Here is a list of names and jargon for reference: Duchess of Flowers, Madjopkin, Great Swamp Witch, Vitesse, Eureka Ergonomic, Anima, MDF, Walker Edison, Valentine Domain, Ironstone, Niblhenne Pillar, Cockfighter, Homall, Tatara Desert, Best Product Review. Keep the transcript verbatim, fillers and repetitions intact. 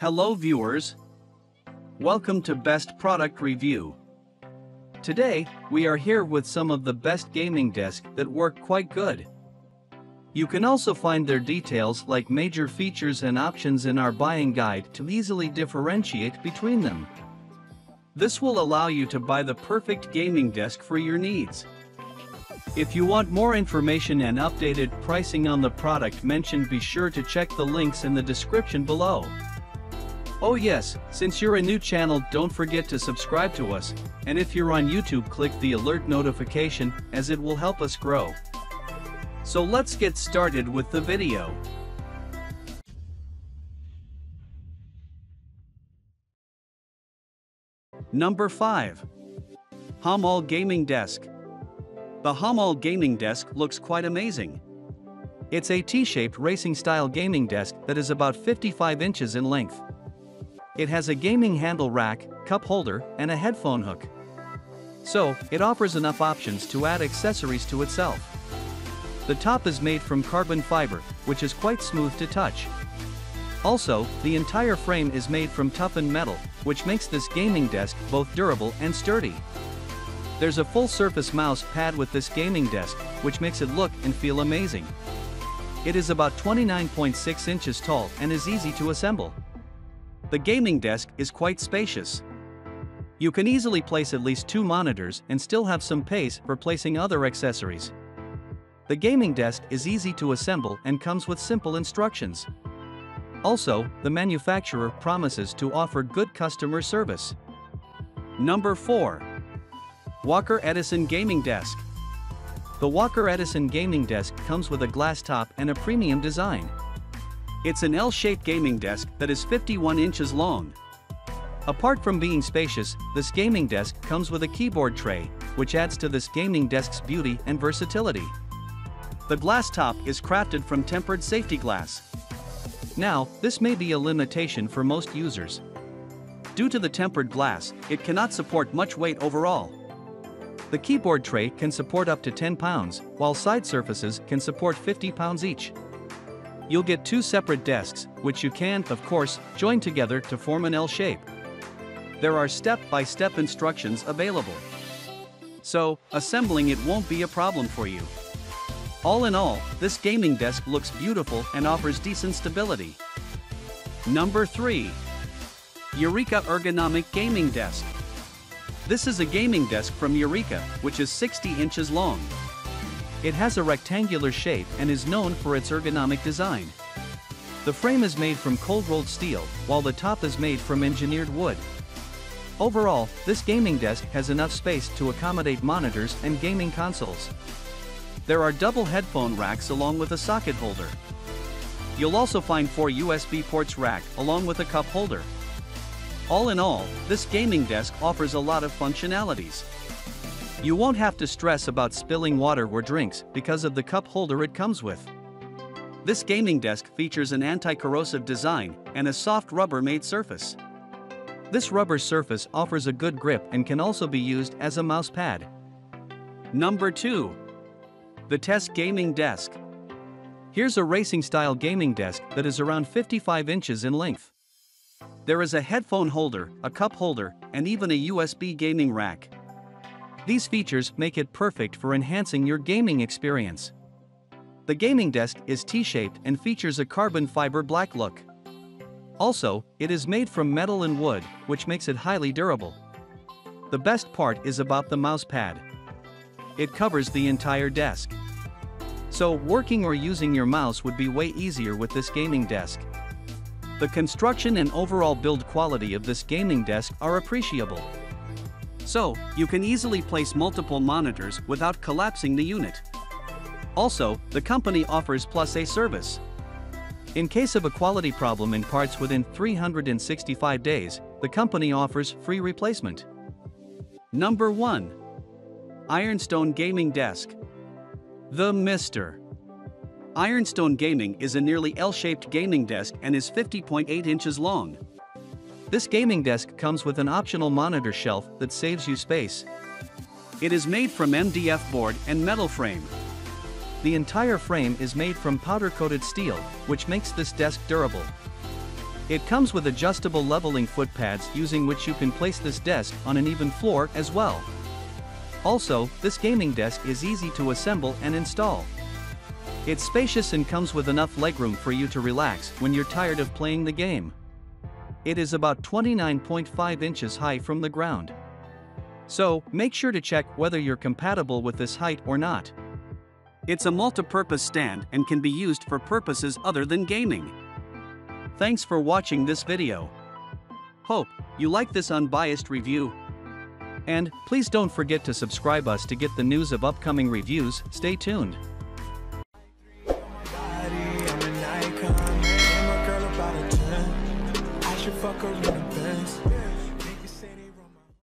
Hello viewers. Welcome to Best Product Review. Today, we are here with some of the best gaming desks that work quite good. You can also find their details like major features and options in our buying guide to easily differentiate between them. This will allow you to buy the perfect gaming desk for your needs. If you want more information and updated pricing on the product mentioned, be sure to check the links in the description below. Oh yes, since you're a new channel, don't forget to subscribe to us, and if you're on YouTube, click the alert notification as it will help us grow. So let's get started with the video. Number five. Homall Gaming Desk. The Homall Gaming Desk looks quite amazing. It's a T-shaped racing-style gaming desk that is about fifty-five inches in length. It has a gaming handle rack, cup holder, and a headphone hook. So, it offers enough options to add accessories to itself. The top is made from carbon fiber, which is quite smooth to touch. Also, the entire frame is made from toughened metal, which makes this gaming desk both durable and sturdy. There's a full-surface mouse pad with this gaming desk, which makes it look and feel amazing. It is about twenty-nine point six inches tall and is easy to assemble. The gaming desk is quite spacious. You can easily place at least two monitors and still have some space for placing other accessories. The gaming desk is easy to assemble and comes with simple instructions. Also, the manufacturer promises to offer good customer service. Number four. Walker Edison Gaming Desk. The Walker Edison Gaming Desk comes with a glass top and a premium design. It's an L-shaped gaming desk that is fifty-one inches long. Apart from being spacious, this gaming desk comes with a keyboard tray, which adds to this gaming desk's beauty and versatility. The glass top is crafted from tempered safety glass. Now, this may be a limitation for most users. Due to the tempered glass, it cannot support much weight overall. The keyboard tray can support up to ten pounds, while side surfaces can support fifty pounds each. You'll get two separate desks, which you can, of course, join together to form an L shape. There are step-by-step instructions available. So, assembling it won't be a problem for you. All in all, this gaming desk looks beautiful and offers decent stability. Number three. Eureka Ergonomic Gaming Desk. This is a gaming desk from Eureka, which is sixty inches long. It has a rectangular shape and is known for its ergonomic design. The frame is made from cold-rolled steel, while the top is made from engineered wood. Overall, this gaming desk has enough space to accommodate monitors and gaming consoles. There are double headphone racks along with a socket holder. You'll also find four U S B ports rack along with a cup holder. All in all, this gaming desk offers a lot of functionalities. You won't have to stress about spilling water or drinks because of the cup holder it comes with. This gaming desk features an anti-corrosive design and a soft rubber-made surface. This rubber surface offers a good grip and can also be used as a mouse pad. Number two. Vitesse Gaming Desk. Here's a racing-style gaming desk that is around fifty-five inches in length. There is a headphone holder, a cup holder, and even a U S B gaming rack. These features make it perfect for enhancing your gaming experience. The gaming desk is T-shaped and features a carbon fiber black look. Also, it is made from metal and wood, which makes it highly durable. The best part is about the mouse pad. It covers the entire desk. So, working or using your mouse would be way easier with this gaming desk. The construction and overall build quality of this gaming desk are appreciable. So, you can easily place multiple monitors without collapsing the unit. Also, the company offers Plus A service. In case of a quality problem in parts within three hundred sixty-five days, the company offers free replacement. Number one. Ironstone Gaming Desk. The Mister Ironstone Gaming is a nearly L-shaped gaming desk and is fifty point eight inches long. This gaming desk comes with an optional monitor shelf that saves you space. It is made from M D F board and metal frame. The entire frame is made from powder-coated steel, which makes this desk durable. It comes with adjustable leveling footpads using which you can place this desk on an even floor as well. Also, this gaming desk is easy to assemble and install. It's spacious and comes with enough legroom for you to relax when you're tired of playing the game. It is about twenty-nine point five inches high from the ground. So, make sure to check whether you're compatible with this height or not. It's a multi-purpose stand and can be used for purposes other than gaming. Thanks for watching this video. Hope you like this unbiased review. And please don't forget to subscribe us to get the news of upcoming reviews. Stay tuned. I should fuck her in the best.